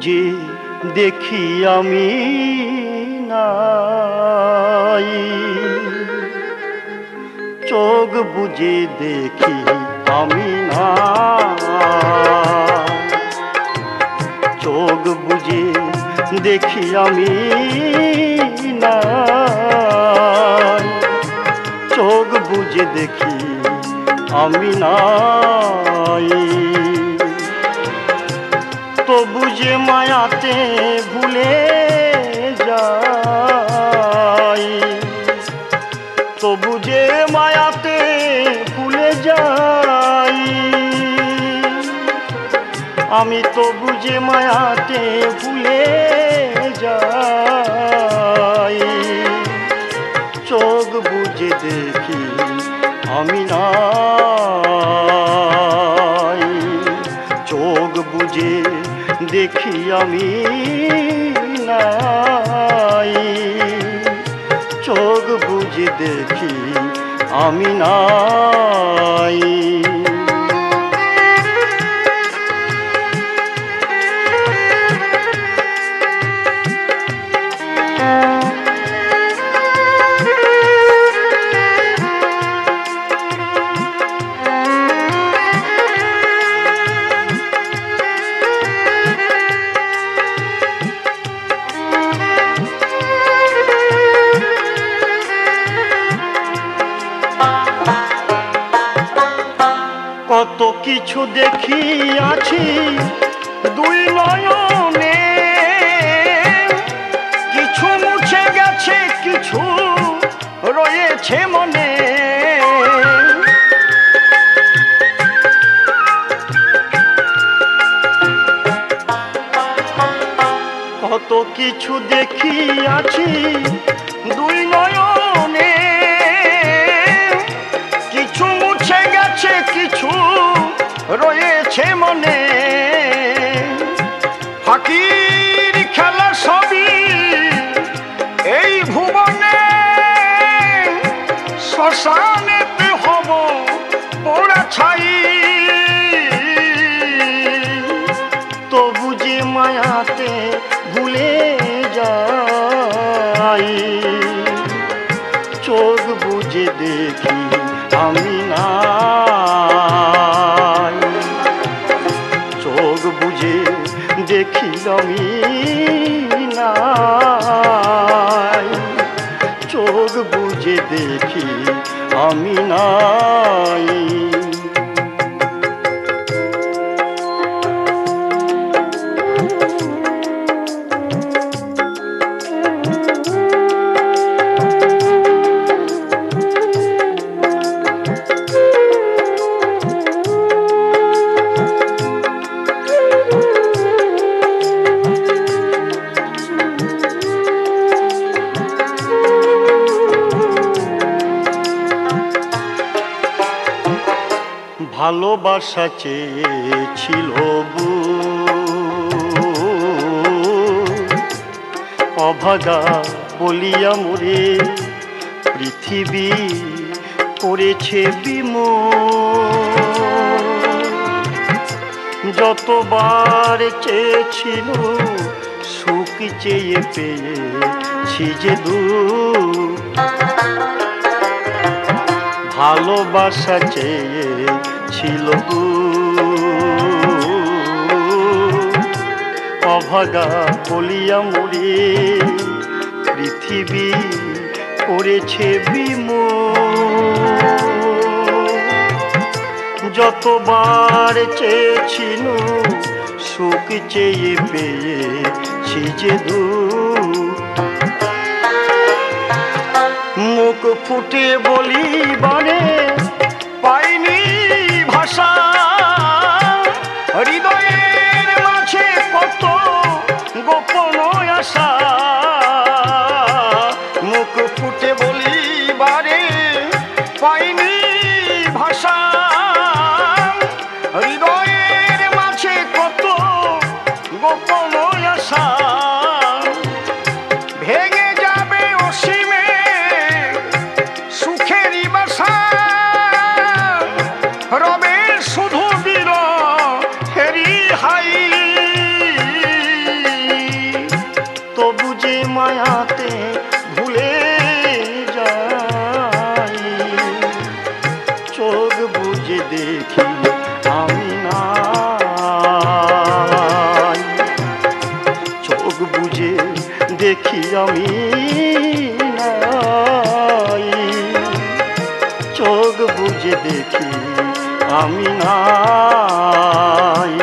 খুঁজে দেখি আমি নাই, চোখ বুজে দেখি আমি নাই, চোখ বুজে দেখি আমি নাই, চোখ বুজে দেখি আমি নাই। तो बुझे मायाते भूले जाई, तो बुझे मायाते भूले जाई, आमी तो बुझे मायाते भूले जाई, चोख बुझे देखी आमी नाई, चोख बुझे দেখি আমি নাই, চোখ বুজে দেখি আমি নাই। কত কিছু দেখিয়াছি দুই নয়নে, কিছু মুছে গেছে কিছু রয়েছে মনে, কত কিছু দেখিয়াছি দুই নয়নে, কিছু মুছে গেছে কিছু রয়েছে মনে, হাকির খেলা সবই এই ভুবনে, শ্মশানেতে হব পোড়া ছাই। তো বুঝে মায়াতে ভুলে যাই, চোখ বুঝে দেখি আমি নাই, চোখ বুঝে দেখি আমি নাই, চোখ বুঝে দেখি আমি নাই। ভালোবাসা চেয়েছিল অভাগা বলিয়া মোরে পৃথিবী করেছে বিমোর, যতবার চেয়েছিল সুখ চেয়ে পেয়েছি যে দুঃখ, ভালোবাসা চেয়েছিল অভাগা বলিয়া মোরে পৃথিবী করেছে বিমোর, যতবার চেয়েছিল সুখ চেয়ে পেয়েছি যে দুঃখ, মুখ ফুটে বলি বারে পাইনি ভাষা, হৃদয়ের মাঝে কত গোপন আশা, মুখ ফুটে বলি বারে পাইনি ভাষা, হৃদয়ের মাঝে কত গোপন আশা, मायाते भूले जाई चोख बुझे देखी आमी नाई चोख बुझे देखी आमी नाई चोख बुझे देखी आमी नाई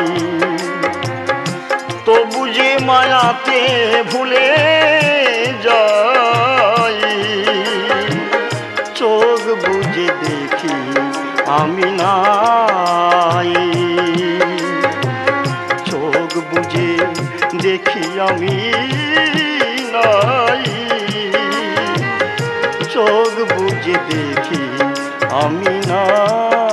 तो बुझे मायाते भूले जाई चोख बुझे देखी आमी नाई चोख बुझे देखी आमी नाई चोख बुझे देखी आमी नाई।